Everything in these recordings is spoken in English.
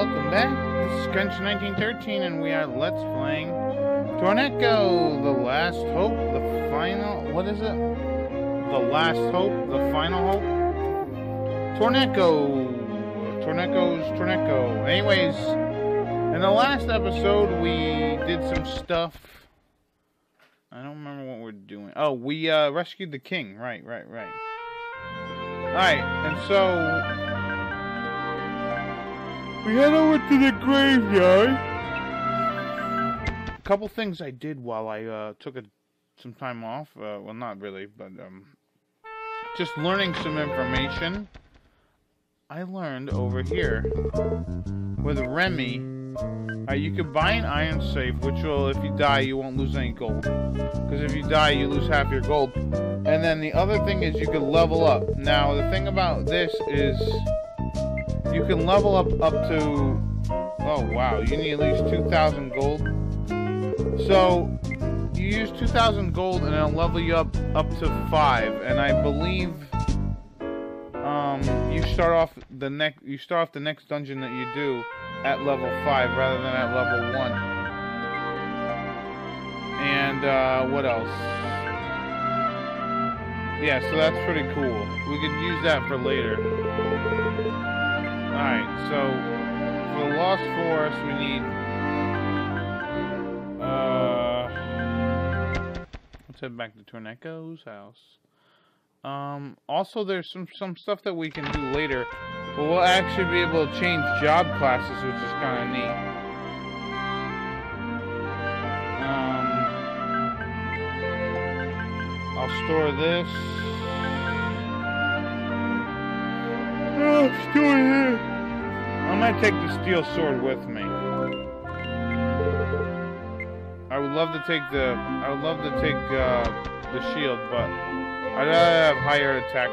Welcome back, this is Kenshin1913 and we are Let's Playing Torneko: The Last Hope, the Final... what is it? The Last Hope, the Final Hope? Torneko! Torneko's Torneko. Anyways, in the last episode we did some stuff. I don't remember what we're doing. Oh, we rescued the king, right. Alright, and so... we head over to the graveyard. A couple things I did while I took some time off. Well, not really, but just learning some information. I learned over here with Remy, you can buy an iron safe, which will, if you die, you won't lose any gold. Because if you die, you lose half your gold. And then the other thing is you can level up. Now, the thing about this is... you can level up to, oh wow, you need at least 2,000 gold. So, you use 2,000 gold and it'll level you up to 5. And I believe you start off the next dungeon that you do at level 5 rather than at level 1. And what else? Yeah, so that's pretty cool. We could use that for later. Alright, so, for the Lost Forest, we need, let's head back to Torneko's house. Also, there's some stuff that we can do later, but we'll actually be able to change job classes, which is kind of neat. I'll store this. Let's do it here. I'm gonna take the steel sword with me. I would love to take the shield, but I'd rather have higher attack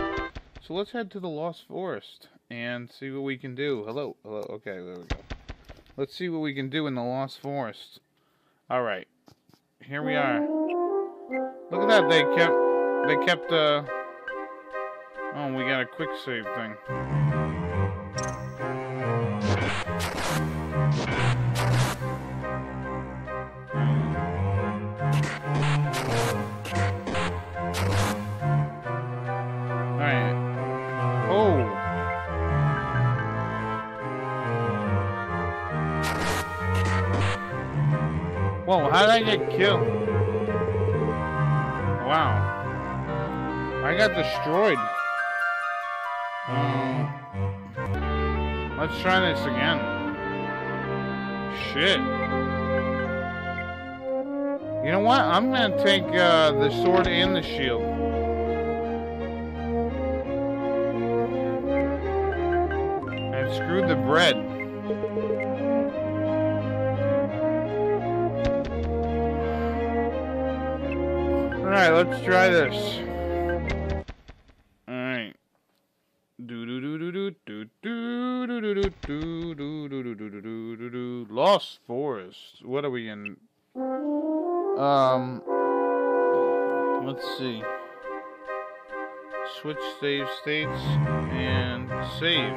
power. So let's head to the Lost Forest and see what we can do. Hello, okay, there we go. Let's see what we can do in the Lost Forest. Alright. Here we are. Look at that, they kept oh, we got a quick save thing. Alright. Oh! Whoa, how did I get killed? Wow. I got destroyed. Let's try this again. Shit. You know what? I'm gonna take the sword and the shield. And screw the bread. Alright, let's try this. Lost Forest. What are we in? Let's see. Switch save states and save.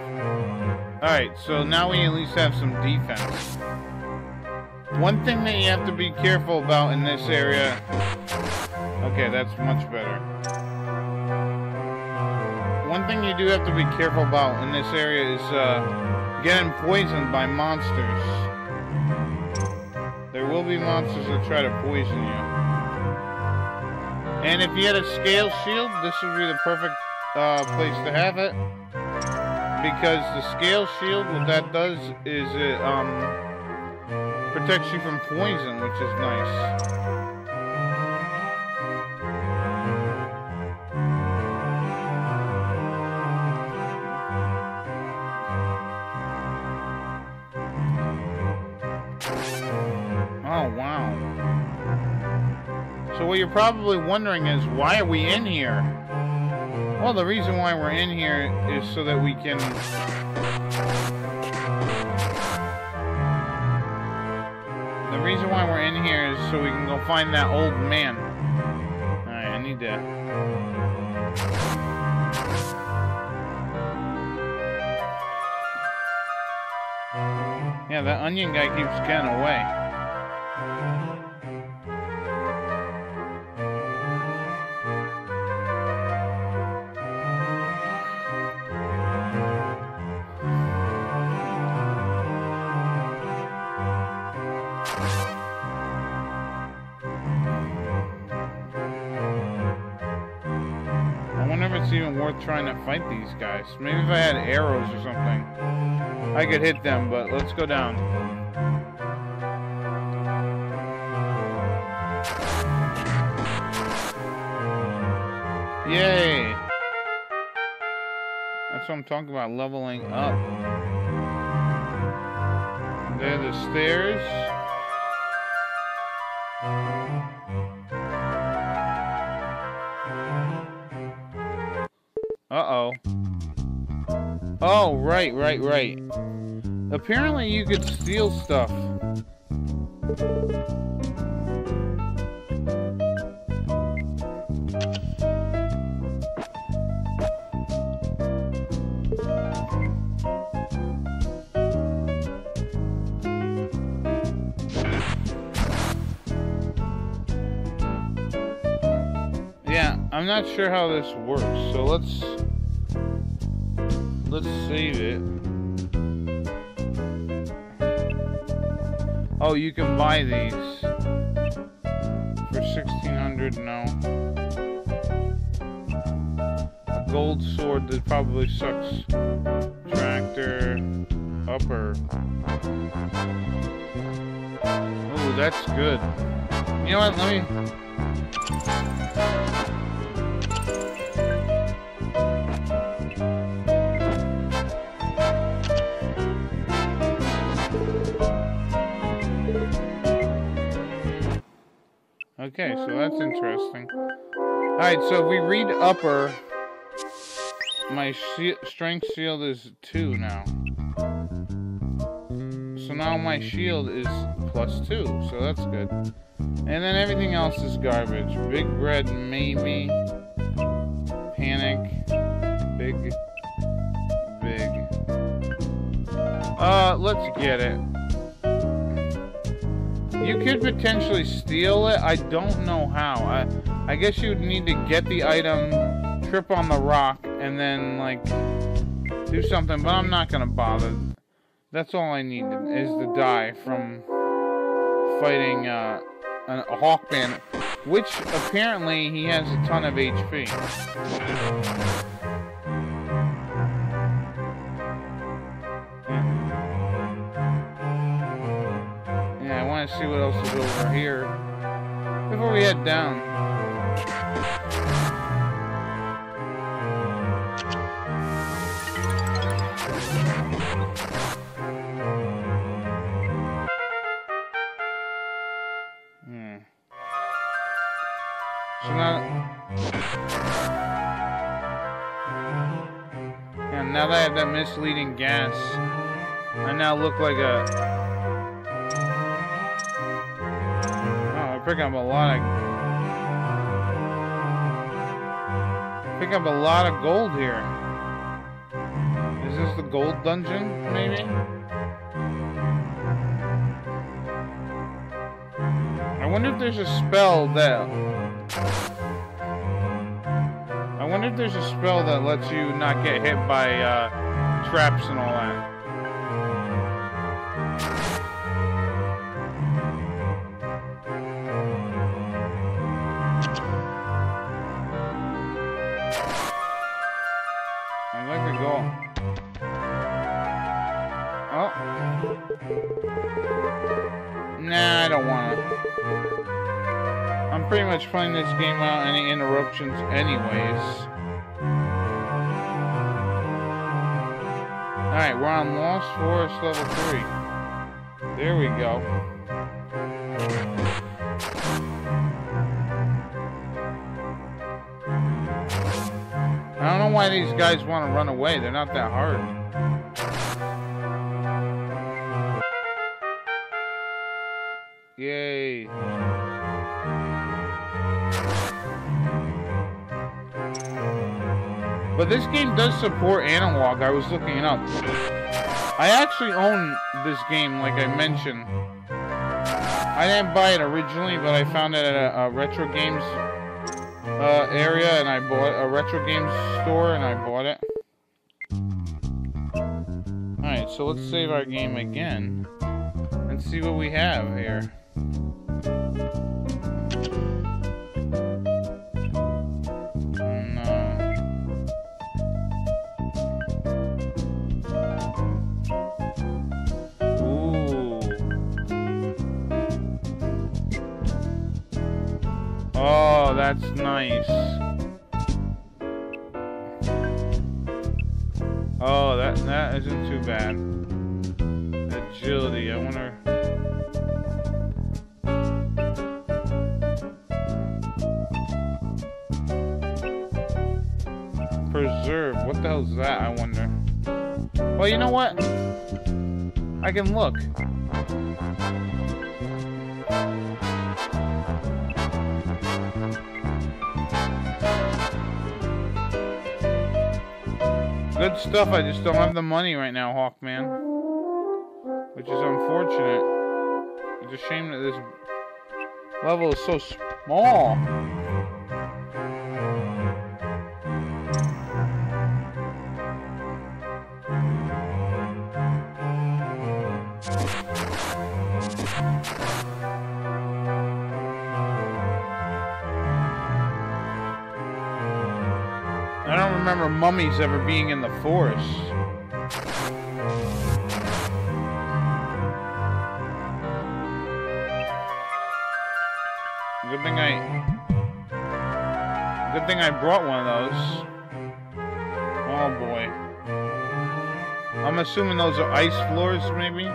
Alright, so now we at least have some defense. One thing that you have to be careful about in this area. Okay, that's much better. One thing you do have to be careful about in this area is getting poisoned by monsters. There will be monsters that try to poison you. And if you had a scale shield, this would be the perfect place to have it. Because the scale shield, what that does is it protects you from poison, which is nice. What you're probably wondering is, why are we in here? Well, the reason why we're in here is so that we can... the reason why we're in here is so we can go find that old man. Alright, I need to... Yeah, that onion guy keeps getting away. I wonder if it's even worth trying to fight these guys. Maybe if I had arrows or something, I could hit them, but let's go down. Yay! That's what I'm talking about, leveling up. There are the stairs. Uh-oh. Oh, right. Apparently you could steal stuff. Yeah, I'm not sure how this works, so let's save it. Oh, you can buy these for 1600. No, a gold sword that probably sucks. Tractor, upper. Oh, that's good. You know what? Let me. Okay, so that's interesting. Alright, so if we read upper, my strength shield is 2 now. So now my shield is +2, so that's good. And then everything else is garbage. Big red, maybe. Panic. Big. Let's get it. You could potentially steal it. I don't know how. I guess you'd need to get the item, trip on the rock, and then, like, do something. But I'm not going to bother. That's all I need is to die from fighting a hawk bandit, which apparently he has a ton of HP. Let's see what else is over here before we head down. So now that I have that misleading gas, I now look like a. Pick up a lot of gold here. Is this the gold dungeon, maybe? I wonder if there's a spell that lets you not get hit by traps and all that. Pretty much playing this game without any interruptions anyways. Alright, we're on Lost Forest level 3. There we go. I don't know why these guys want to run away. They're not that hard. But this game does support analog, I was looking it up. I actually own this game, like I mentioned. I didn't buy it originally, but I found it at a retro games area, and I bought a retro games store, and I bought it. Alright, so let's save our game again and see what we have here. Oh, that's nice. Oh, that isn't too bad. Agility, I wonder... Preserve, what the hell's that, I wonder? Well, you know what? I can look. Good stuff, I just don't have the money right now, Hawkman. Which is unfortunate. It's a shame that this level is so small. Mummies ever being in the forest. Good thing I brought one of those. Oh boy. I'm assuming those are ice floors, maybe.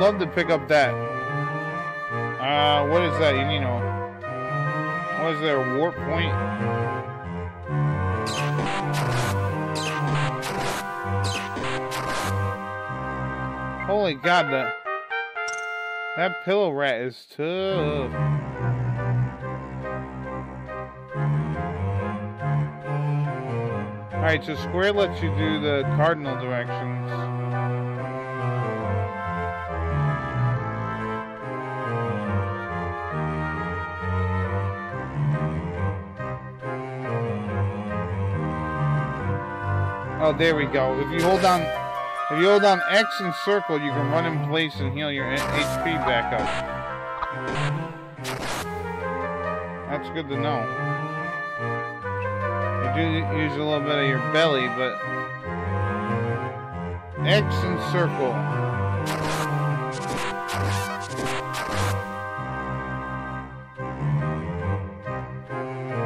Love to pick up that. What is that? You know, what is there? A warp point? Holy God, that pillow rat is tough. All right, so square lets you do the cardinal directions. Oh, there we go. If you hold down X and circle, you can run in place and heal your HP back up. That's good to know. You do use a little bit of your belly, but X and circle.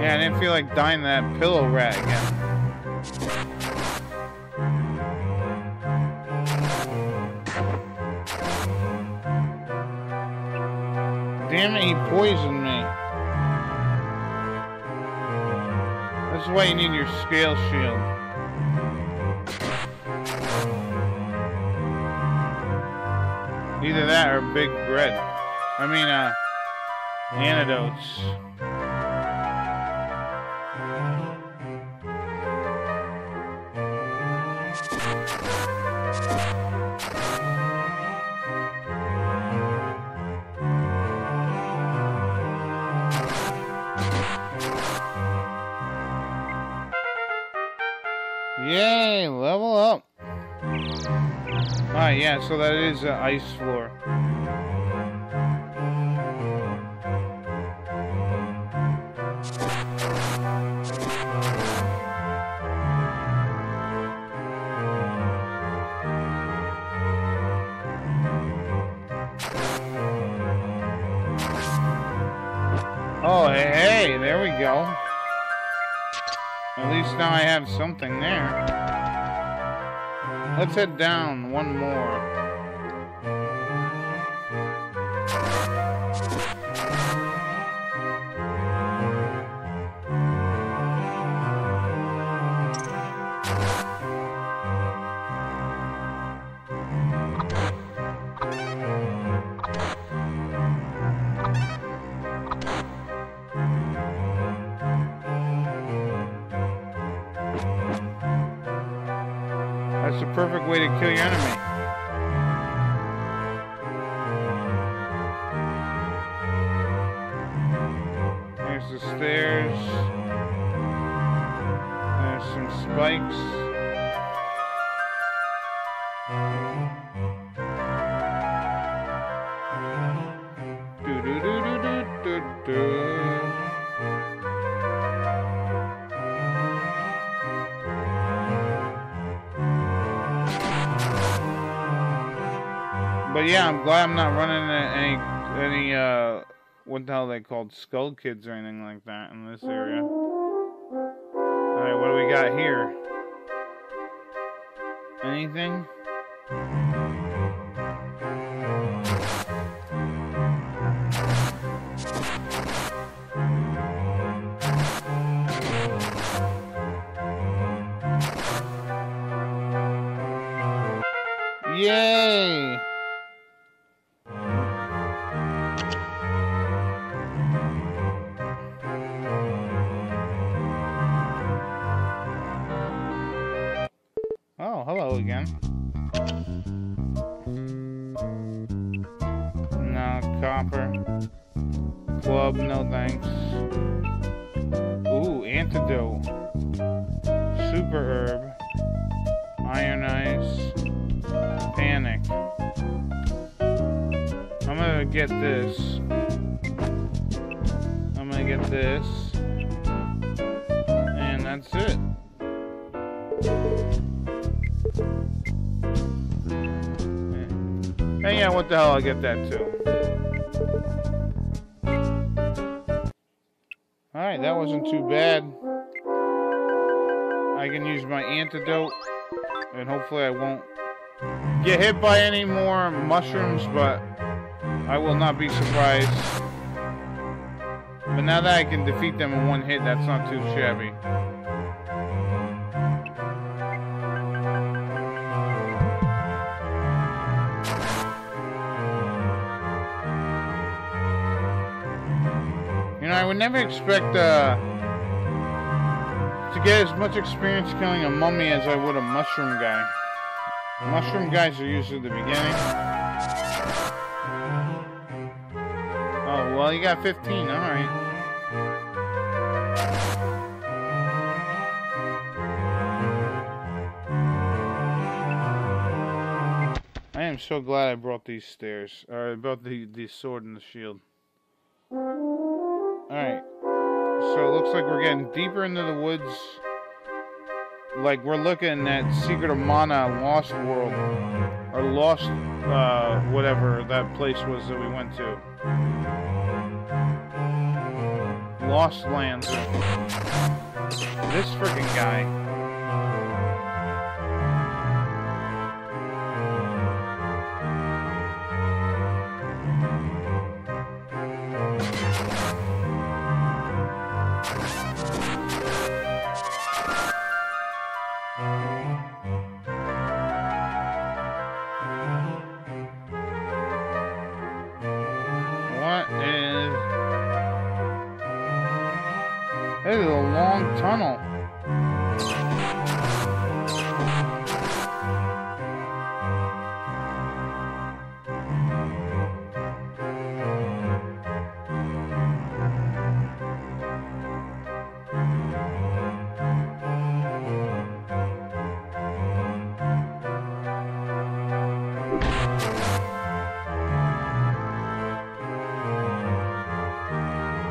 Yeah, I didn't feel like dying to that pillow rat again. Damn it, he poisoned me. That's why you need your scale shield. Either that or big bread. I mean, antidotes. Yeah, so that is an ice floor. Hey, there we go. At least now I have something there. Let's head down one more. That's the perfect way to kill your enemy. There's the stairs. There's some spikes. Do do do do do do do. But yeah, I'm glad I'm not running into any what the hell they called, skull kids or anything like that in this area. Alright, what do we got here? Anything? Yay! Hello again. No, copper. Club, no thanks. Ooh, antidote. Super herb. Iron ice. Panic. I'm gonna get this. I'm gonna get this. And that's it. And yeah, what the hell, I'll get that too. Alright, that wasn't too bad. I can use my antidote, and hopefully I won't get hit by any more mushrooms, but I will not be surprised. But now that I can defeat them in one hit, that's not too shabby. I would never expect to get as much experience killing a mummy as I would a mushroom guy. Mushroom guys are usually the beginning. Oh, well, you got 15, alright. I am so glad I brought these stairs, or I brought the sword and the shield. Alright, so it looks like we're getting deeper into the woods. Like, we're looking at Secret of Mana, Lost World, or Lost, whatever that place was that we went to. Lost Lands. This freaking guy. This is a long tunnel.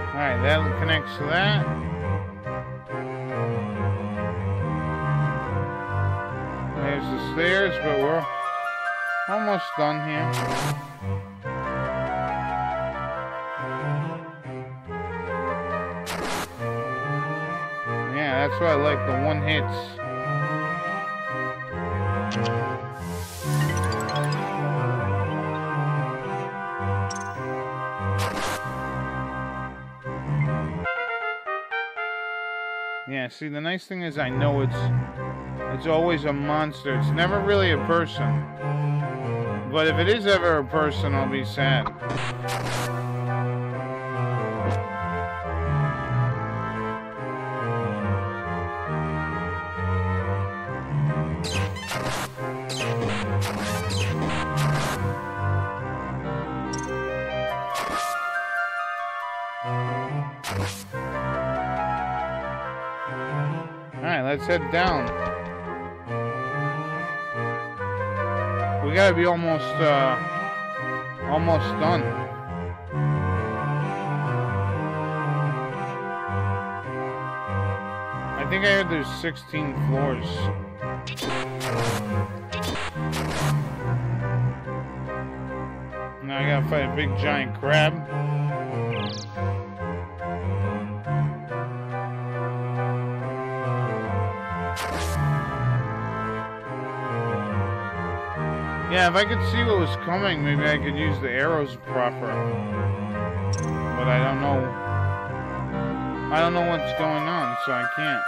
Alright, that connects to that. The stairs, but we're almost done here. That's why I like the one hits. Yeah, see, the nice thing is I know it's always a monster. It's never really a person. But if it is ever a person, I'll be sad. Head down. We gotta be almost done. I think I heard there's 16 floors. Now I gotta fight a big giant crab. Yeah, if I could see what was coming, maybe I could use the arrows proper. But I don't know. I don't know what's going on, so I can't.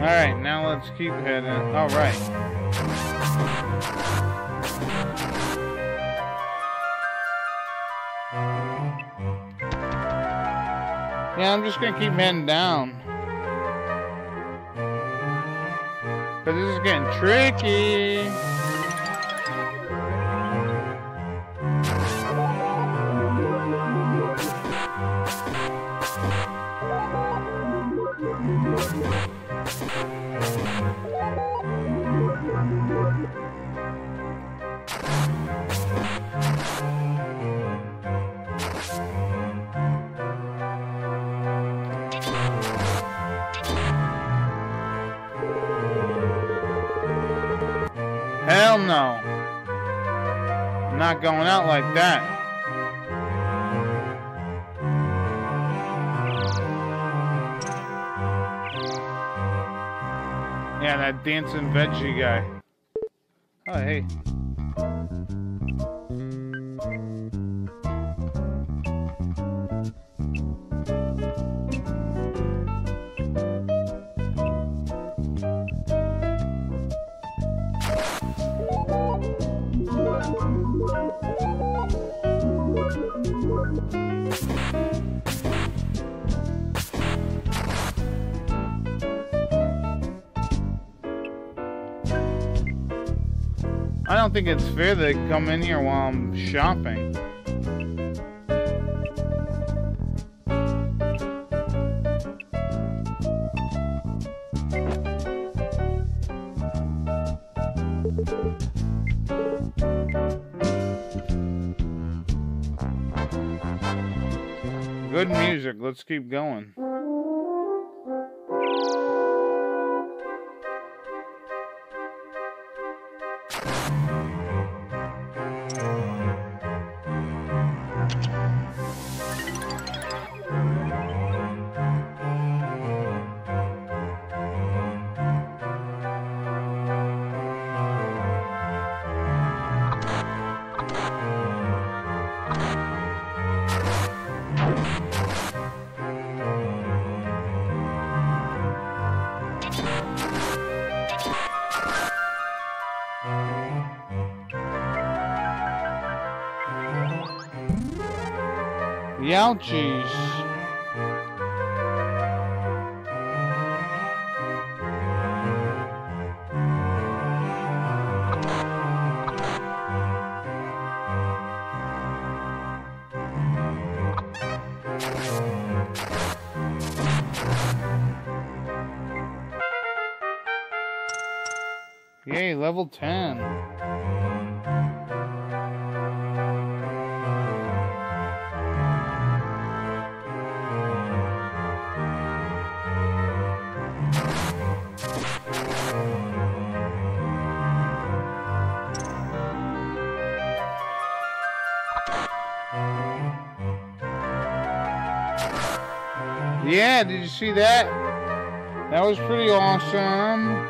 Alright, now let's keep heading. Alright. Yeah, I'm just gonna keep heading down. But this is getting tricky. Hell no. I'm not going out like that. Yeah, that dancing veggie guy. Oh, hey. I don't think it's fair they come in here while I'm shopping. Good music, let's keep going. Ouchies. Yay, level 10. Yeah, did you see that? That was pretty awesome.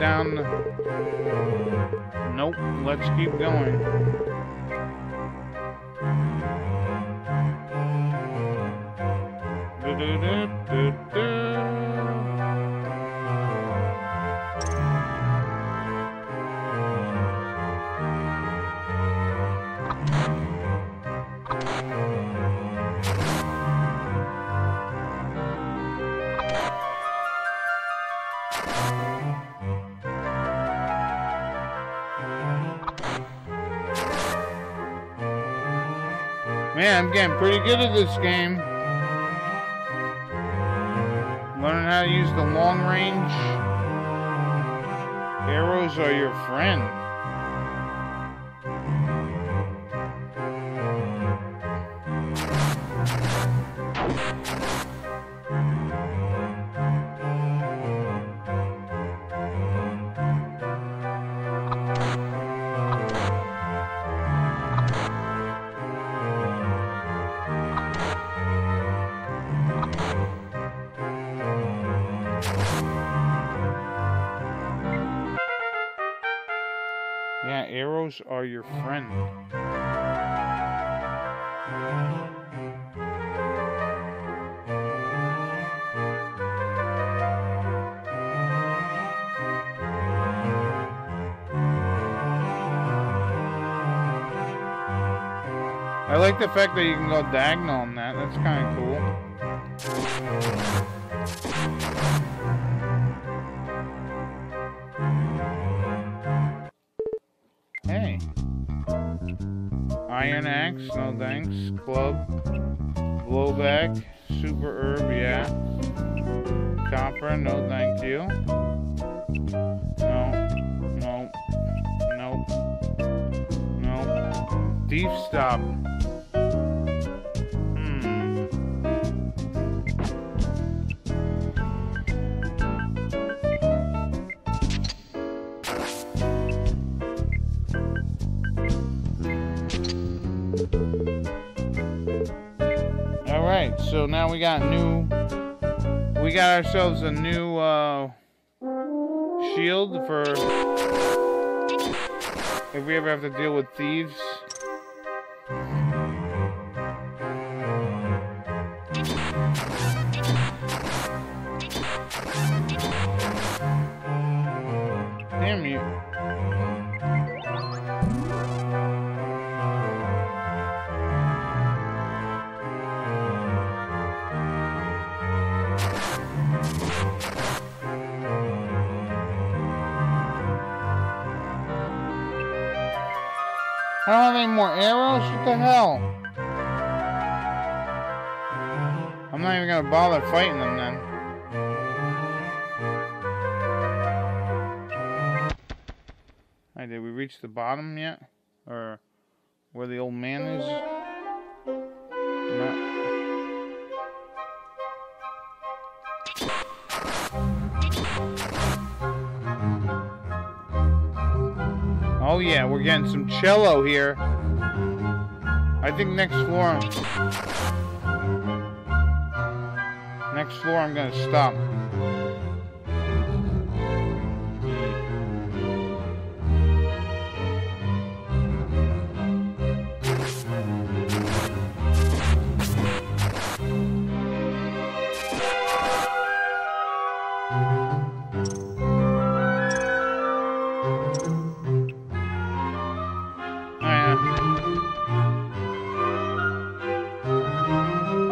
Down. Nope, let's keep going. Man, I'm getting pretty good at this game. Learning how to use the long range. Arrows are your friend. Yeah, arrows are your friend. I like the fact that you can go diagonal on that. That's kind of cool. Iron axe, no thanks. Club, blowback, super herb, yeah. Copper, no thank you. No, no. Deep stop. Alright, so now we got ourselves a new shield for if we ever have to deal with thieves. Damn you. I don't have any more arrows? What the hell? I'm not even gonna bother fighting them then. Alright, did we reach the bottom yet? Or where the old man is? No. Oh yeah, we're getting some cello here. I think next floor I'm gonna stop.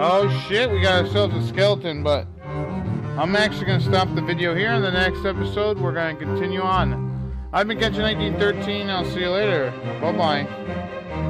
Oh shit, we got ourselves a skeleton, but I'm actually going to stop the video here. In the next episode, we're going to continue on. I've been Kenshin1913. I'll see you later. Bye-bye.